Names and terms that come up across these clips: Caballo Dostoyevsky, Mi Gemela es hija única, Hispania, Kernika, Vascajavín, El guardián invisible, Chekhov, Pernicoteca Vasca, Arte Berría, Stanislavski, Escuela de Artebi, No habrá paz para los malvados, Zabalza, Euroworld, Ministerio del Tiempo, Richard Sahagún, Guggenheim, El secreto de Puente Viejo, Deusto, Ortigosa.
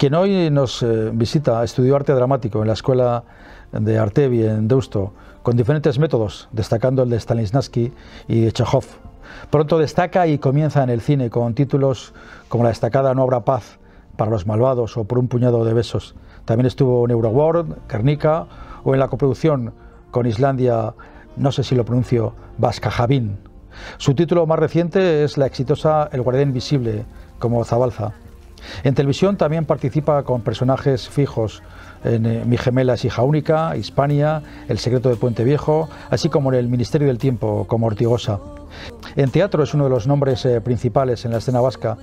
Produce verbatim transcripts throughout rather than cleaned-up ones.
Quien hoy nos eh, visita estudió arte dramático en la Escuela de Artebi en Deusto, con diferentes métodos, destacando el de Stanislavski y Chekhov. Pronto destaca y comienza en el cine con títulos como la destacada No habrá paz para los malvados o Por un puñado de besos. También estuvo en Euroworld, Kernika o en la coproducción con Islandia, no sé si lo pronuncio, Vascajavín. Su título más reciente es la exitosa El guardián invisible, como Zabalza. En televisión también participa con personajes fijos en Mi Gemela es Hija Única, Hispania, El secreto de Puente Viejo, así como en el Ministerio del Tiempo, como Ortigosa. En teatro es uno de los nombres eh, principales en la escena vasca,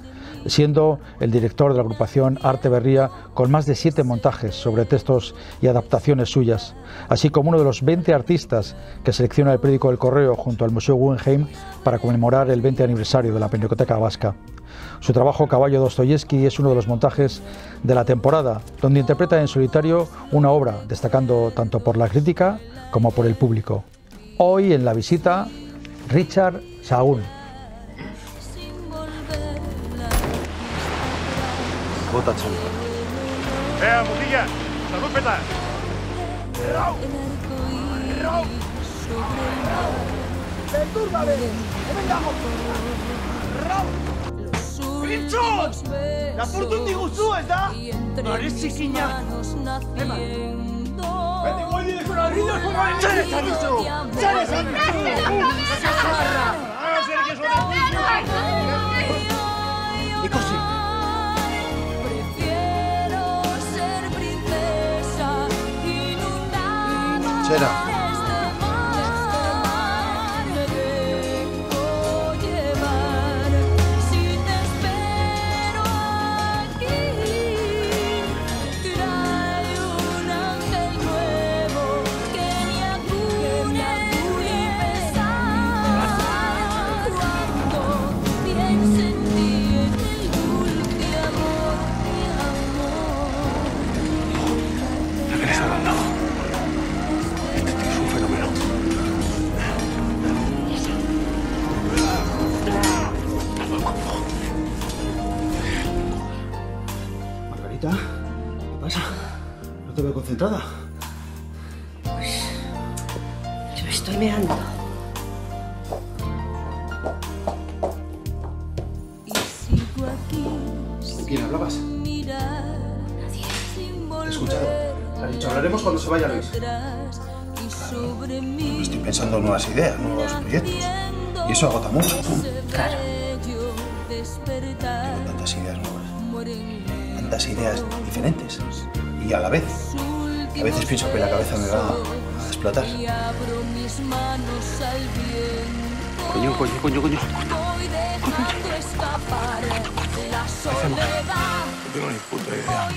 siendo el director de la agrupación Arte Berría con más de siete montajes sobre textos y adaptaciones suyas, así como uno de los veinte artistas que selecciona el periódico El Correo junto al Museo Guggenheim para conmemorar el vigésimo aniversario de la Pernicoteca Vasca. Su trabajo Caballo Dostoyevsky es uno de los montajes de la temporada, donde interpreta en solitario una obra, destacando tanto por la crítica como por el público. Hoy en la visita, Richard Sahagún. Bota chonca. ¡Vea, mutilla! ¡Salud, peta! ¡Detúrbame! ¡Vengamos! ¡Pinchos! ¡La porta un diguzú, ¿está? ¡Parece quiña! ¡Ema! ¡Vete, voy directo a la vida! ¡Sales a eso! ¡Sales a eso! ¡Y cosí! Será. Concentrada. Pues yo me estoy meando. ¿Con quién hablabas? Nadie. Te he escuchado. Te has dicho, hablaremos cuando se vaya Luis. Claro. Estoy pensando en nuevas ideas, nuevos proyectos. Y eso agota mucho. Claro. Tengo tantas ideas nuevas. Tantas ideas diferentes. Y a la vez. A veces pienso que la cabeza me va a explotar. Coño, coño, coño, coño. ¿Qué hacemos? No tengo ni puta idea.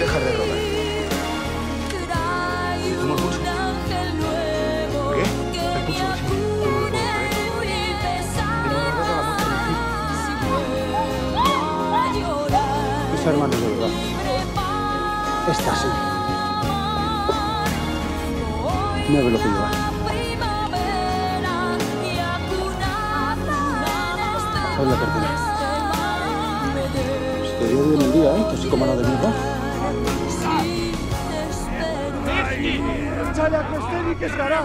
Dejar de robar. ¿Cómo el pulso? ¿Qué? El pulso. ¿Cómo el pulso? ¿Eh? Es hermano de verdad. Esta sí. Nueva velocidad. Hoy la perdí. Estoy yo bien el día, ¿eh? Que soy como la de mi papá. ¡Chale a Cuestelli que es gará!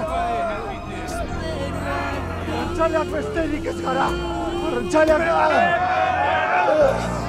¡Chale a Cuestelli que es gará! ¡Chale a Cuestelli!